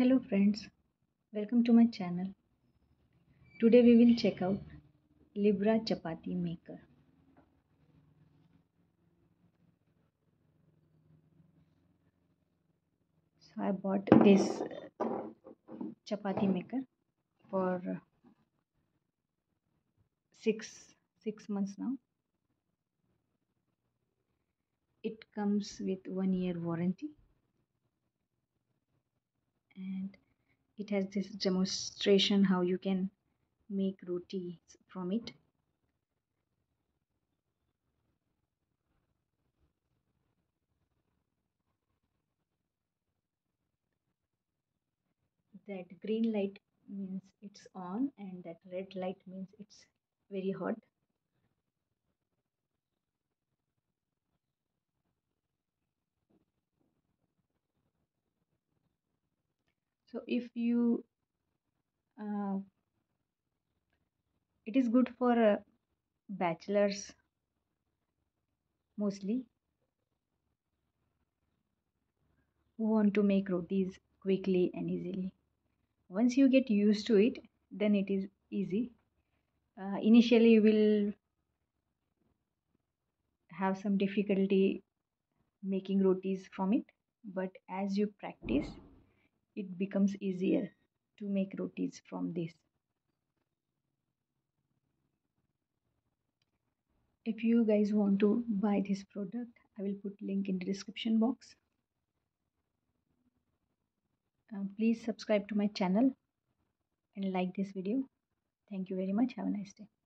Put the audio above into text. Hello friends, welcome to my channel. Today we will check out Libra chapati maker. So I bought this chapati maker for six months now. It comes with 1 year warranty. And it has this demonstration how you can make roti from it. That green light means it's on and that red light means it's very hot. So if you, it is good for bachelors mostly who want to make rotis quickly and easily. Once you get used to it, then it is easy. Initially you will have some difficulty making rotis from it, but as you practice, it becomes easier to make rotis from this. If you guys want to buy this product, I will put link in the description box. Please subscribe to my channel and like this video. Thank you very much. Have a nice day.